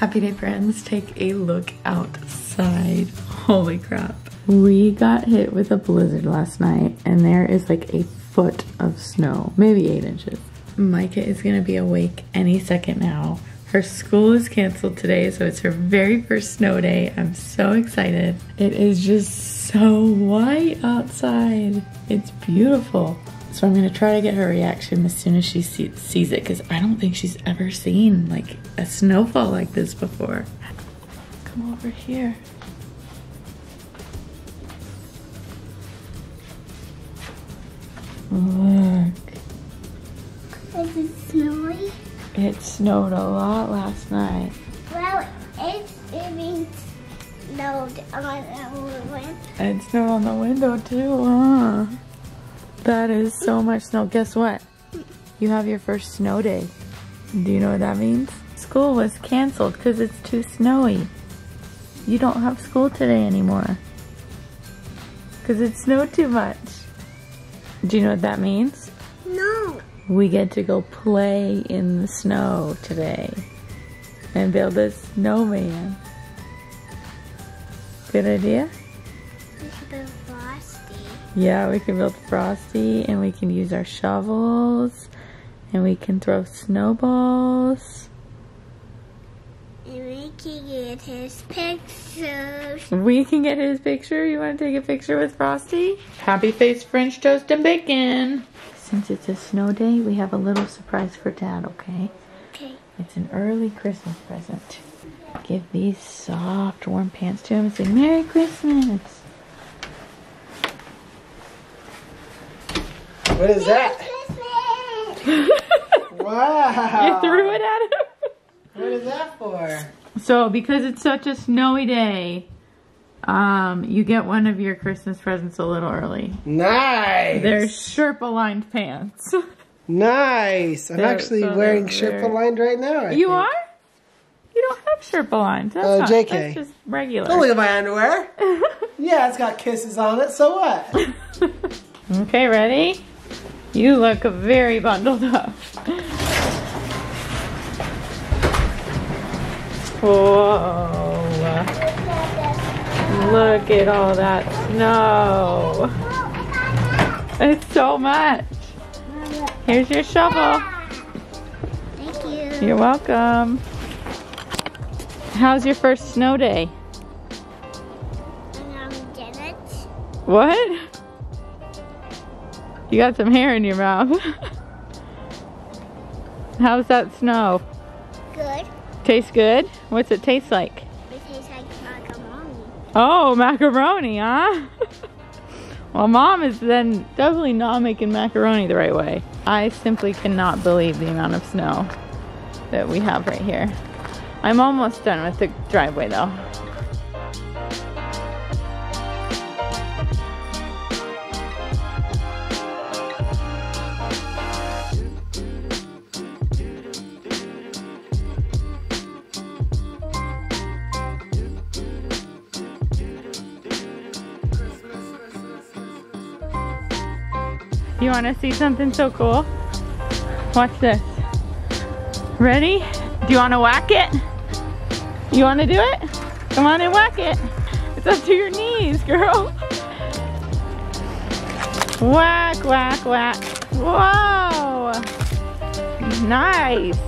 Happy Day friends, take a look outside. Holy crap. We got hit with a blizzard last night and there is like a foot of snow, maybe 8 inches. Micah is gonna be awake any second now. Her school is canceled today, so it's her very first snow day. I'm so excited. It is just so white outside. It's beautiful. So I'm gonna try to get her reaction as soon as she sees it, because I don't think she's ever seen like a snowfall like this before. Come over here. Look. Is it snowy? It snowed a lot last night. Well, it snowed on the window. It snowed on the window too, huh? That is so much snow. Guess what? You have your first snow day. Do you know what that means? School was canceled because it's too snowy. You don't have school today anymore because it snowed too much. Do you know what that means? No. We get to go play in the snow today and build a snowman. Good idea? We can build Frosty. Yeah, we can build Frosty and we can use our shovels and we can throw snowballs. And we can get his picture. We can get his picture? You want to take a picture with Frosty? Happy face, French toast, and bacon. Since it's a snow day, we have a little surprise for Dad, okay? Okay. It's an early Christmas present. Give these soft, warm pants to him and say, Merry Christmas! What is that? Merry Christmas! Wow! You threw it at him? What is that for? So, because it's such a snowy day, you get one of your Christmas presents a little early. Nice! They're Sherpa-lined pants. Nice! I'm actually wearing Sherpa-lined right now, I think. Are? You don't have Sherpa-lined. Oh, JK. That's just regular. Don't look at my underwear. Yeah, it's got kisses on it, so what? Okay, ready? You look very bundled up. Whoa. Look at all that snow. It's so much. Here's your shovel. Thank you. You're welcome. How's your first snow day? What? You got some hair in your mouth. How's that snow? Good. Tastes good? What's it taste like? It tastes like macaroni. Oh, macaroni, huh? Well, Mom is then definitely not making macaroni the right way. I simply cannot believe the amount of snow that we have right here. I'm almost done with the driveway though. You want to see something so cool? Watch this. Ready? Do you want to whack it? You want to do it? Come on and whack it. It's up to your knees, girl. Whack, whack, whack. Whoa! Nice.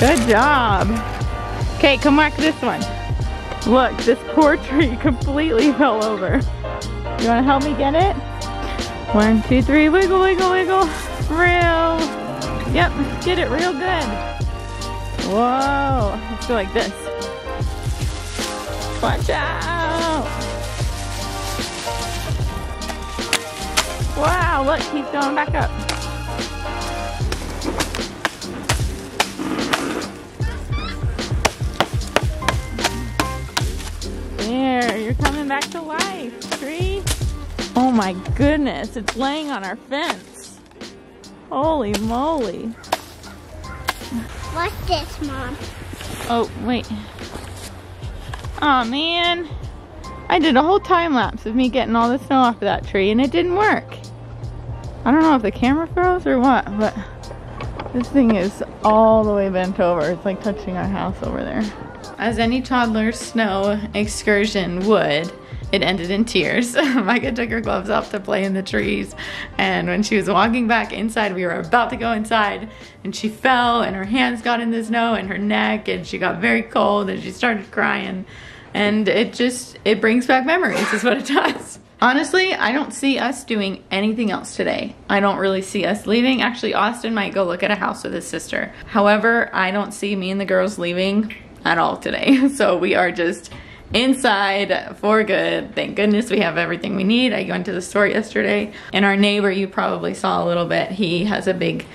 Good job. Okay, come whack this one. Look, this poor tree completely fell over. You want to help me get it? 1, 2, 3, wiggle, wiggle, wiggle. Real. Yep, get it real good. Whoa, let's go like this. Watch out. Wow, look, he's going back up. There, you're coming back to life, tree. Oh my goodness, it's laying on our fence. Holy moly. What's this, Mom? Oh, wait. Aw, man. I did a whole time lapse of me getting all the snow off of that tree and it didn't work. I don't know if the camera froze or what, but This thing is all the way bent over. It's like touching our house over there. As any toddler's snow excursion would, it ended in tears. Micah took her gloves off to play in the trees, and when she was walking back inside, we were about to go inside, and she fell, and her hands got in the snow, and her neck, and she got very cold, and she started crying, and it brings back memories is what it does. Honestly, I don't see us doing anything else today. I don't really see us leaving. Actually, Austin might go look at a house with his sister. However, I don't see me and the girls leaving at all today. So we are just inside for good. Thank goodness we have everything we need. I went to the store yesterday, and our neighbor, you probably saw a little bit, he has a big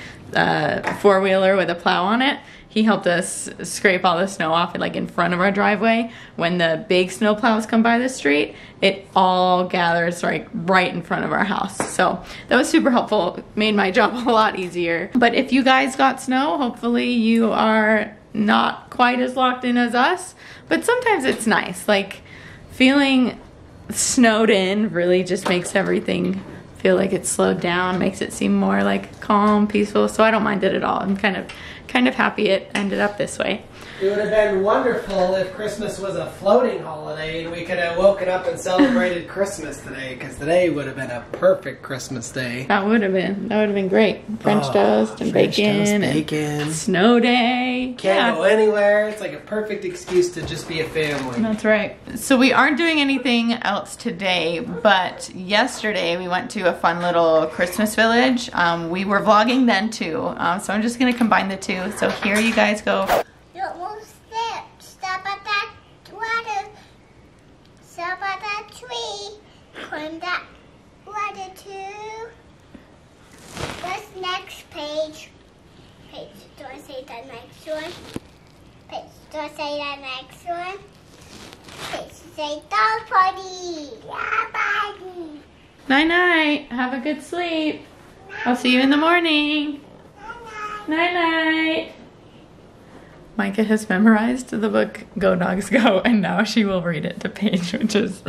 four-wheeler with a plow on it. He helped us scrape all the snow off like in front of our driveway. When the big snow plows come by the street, it all gathers like right in front of our house. So that was super helpful, made my job a lot easier. But if you guys got snow, hopefully you are not quite as locked in as us, but sometimes it's nice. Like feeling snowed in really just makes everything feel like it's slowed down, makes it seem more like calm, peaceful. So I don't mind it at all. I'm kind of happy it ended up this way. It would have been wonderful if Christmas was a floating holiday and we could have woken up and celebrated Christmas today, because today would have been a perfect Christmas day. That would have been great. French toast and bacon and snow day. Can't go anywhere. It's like a perfect excuse to just be a family. That's right. So we aren't doing anything else today, but yesterday we went to a fun little Christmas village. We were vlogging then too, so I'm just gonna combine the two. So here you guys go. Stop at that water, stop at that tree, climb that water too. What's next, Paige? Paige, don't say that next one. Paige, don't say that next one. Paige, say dog party. Yeah, buddy. Night night, have a good sleep. Night. I'll see you in the morning. Night night. Night night. Micah has memorized the book Go Dogs Go, and now she will read it to Paige, which is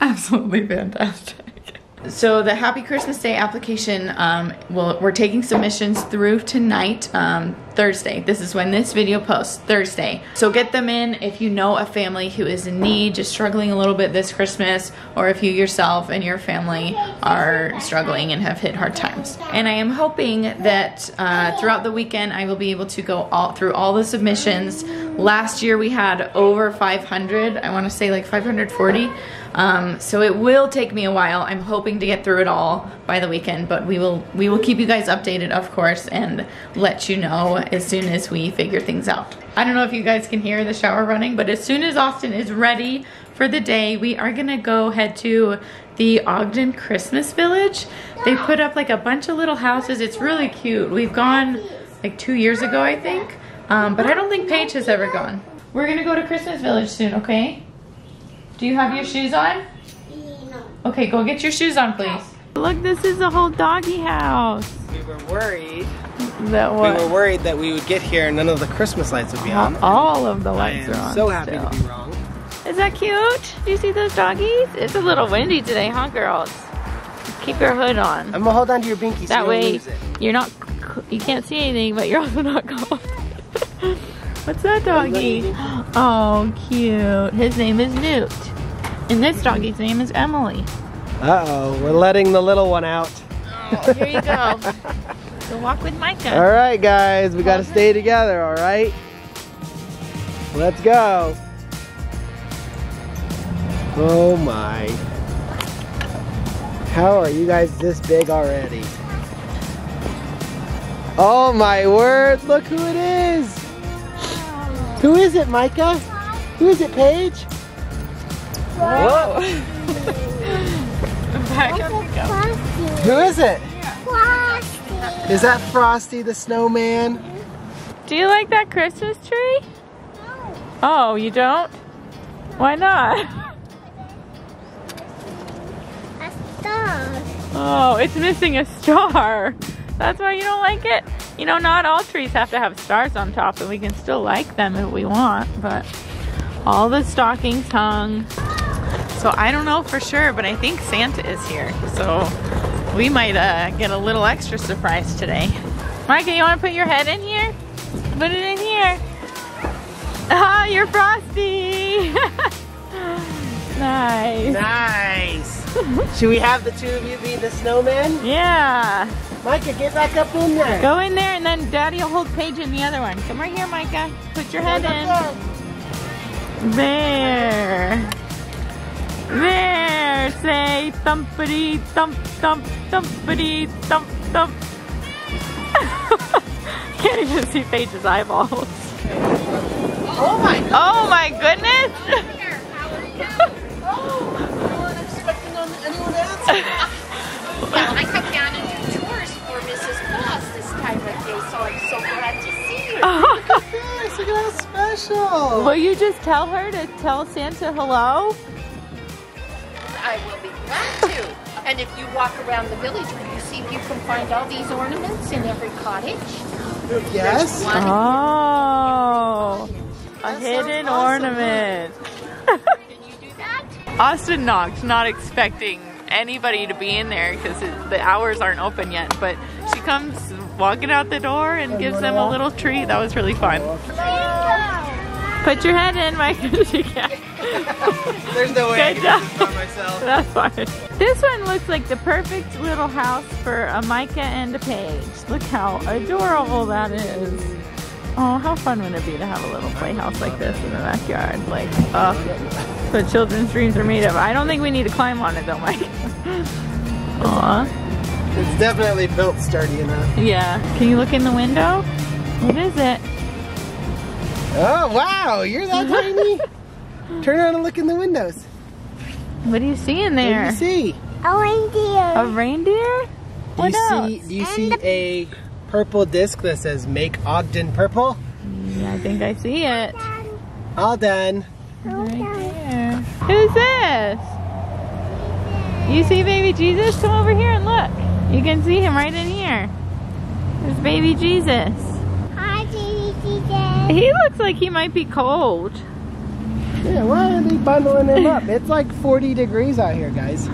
absolutely fantastic. So the Happy Christmas Day application, we're taking submissions through tonight, Thursday. This is when this video posts, Thursday. So get them in if you know a family who is in need, just struggling a little bit this Christmas, or if you yourself and your family are struggling and have hit hard times. And I am hoping that throughout the weekend I will be able to go through all the submissions. Last year we had over 500, I want to say like 540. So it will take me a while. I'm hoping to get through it all by the weekend, but we will keep you guys updated, of course, and let you know as soon as we figure things out. I don't know if you guys can hear the shower running, but as soon as Austin is ready for the day, we are gonna go head to the Ogden Christmas Village. They put up like a bunch of little houses. It's really cute. We've gone like 2 years ago, I think, but I don't think Paige has ever gone. We're gonna go to Christmas Village soon, okay? Do you have your shoes on? No. Okay, go get your shoes on, please. Look, this is a whole doggy house. We were worried. We were worried that we would get here and none of the Christmas lights would be on. All of the lights are on. So happy to be wrong. Is that cute? Do you see those doggies? It's a little windy today, huh, girls? Keep your hood on. I'm gonna hold on to your binky. That way you can't see anything, but you're also not cold. What's that doggy? Oh, cute. His name is Newt, and this doggy's name is Emily. Uh-oh, we're letting the little one out. Oh, here you go. Go walk with Micah. All right, guys, we gotta stay together, all right? Let's go. Oh my. How are you guys this big already? Oh my word, look who it is. Who is it, Micah? Who is it, Paige? Whoa. Back up we go. Who is it? Frosty. Is that Frosty the snowman? Do you like that Christmas tree? No. Oh, you don't? Why not? A star. Oh, it's missing a star. That's why you don't like it? You know, not all trees have to have stars on top, and we can still like them if we want, but all the stockings hung. So I don't know for sure, but I think Santa is here. So we might get a little extra surprise today. Micah, you want to put your head in here? Put it in here. Ah, oh, you're frosty. Nice. Nice. Should we have the two of you be the snowman? Yeah. Micah, get back up in there. Go in there and then Daddy will hold Paige in the other one. Come right here, Micah. Put your head in. There. There. Say thumpity thump thump thumpity thump thump. Can't even see Paige's eyeballs. Oh my goodness. Oh my goodness. Oh, I wasn't expecting anyone else. Yeah, I come down and do tours for Mrs. Claus this time of day, so I'm so glad to see you. Look at this, look at how special. Will you just tell her to tell Santa hello? I will be glad to. And if you walk around the village, will you see if you can find all these ornaments in every cottage? Yes. Oh, a hidden ornament. Can you do that? Austin knocked, not expecting anybody to be in there because the hours aren't open yet. But she comes walking out the door and gives them a little treat. That was really fun. Put your head in, Mike, if you can. There's no way I can do this by myself. That's fine. This one looks like the perfect little house for a Micah and a Paige. Look how adorable that is. Oh, how fun would it be to have a little playhouse like this in the backyard? Like, oh, the children's dreams are made of. I don't think we need to climb on it though, Mike. Aw. It's definitely built sturdy enough. Yeah. Can you look in the window? What is it? Oh, wow. You're that tiny. Turn around and look in the windows. What do you see in there? What do you see? A reindeer. A reindeer? What else? Do you see a purple disc that says Make Ogden Purple? Yeah, I think I see it. All done. All done. Right there. Who's this? You see baby Jesus? Come over here and look. You can see him right in here. There's baby Jesus. Hi, baby Jesus. He looks like he might be cold. Yeah, why are they bundling him up? It's like 40 degrees out here, guys. A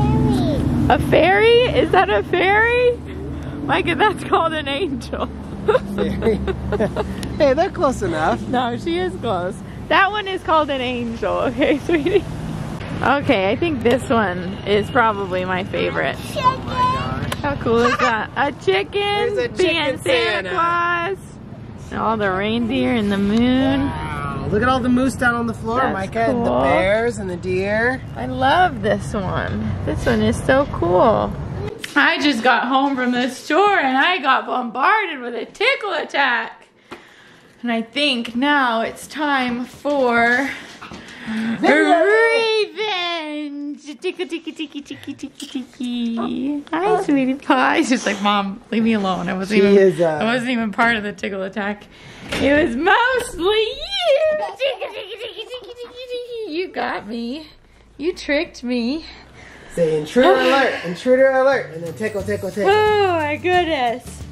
fairy. A fairy? Is that a fairy? Micah, that's called an angel. Hey, they're close enough. No, she is close. That one is called an angel. Okay, sweetie. Okay, I think this one is probably my favorite. Oh my gosh. How cool is that? A chicken, being Santa Claus. And all the reindeer and the moon. Look at all the moose down on the floor, Micah, and the bears and the deer. I love this one. This one is so cool. I just got home from the store and I got bombarded with a tickle attack. And I think now it's time for revenge. Tickle, tickle, tickle, tickle, tickle, tickle. Hi, sweetie pie. She's like, Mom, leave me alone. I wasn't even part of the tickle attack. It was mostly you. You got me. You tricked me. Say intruder alert, intruder alert, and then tickle, tickle, tickle. Oh my goodness.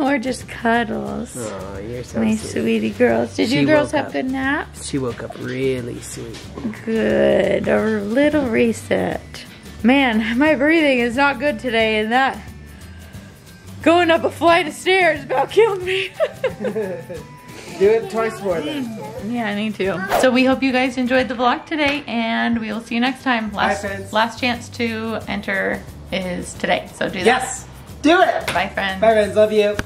Or just cuddles. Oh, you're so sweet. My sweetie girls. Did you girls have good naps? She woke up really sweet. Good. A little reset. Man, my breathing is not good today, and that going up a flight of stairs about killed me. Do it twice more then. Yeah, I need to. So we hope you guys enjoyed the vlog today, and we will see you next time. Last chance to enter is today, so do that. Yes, do it. Bye, friends. Bye, friends. Love you.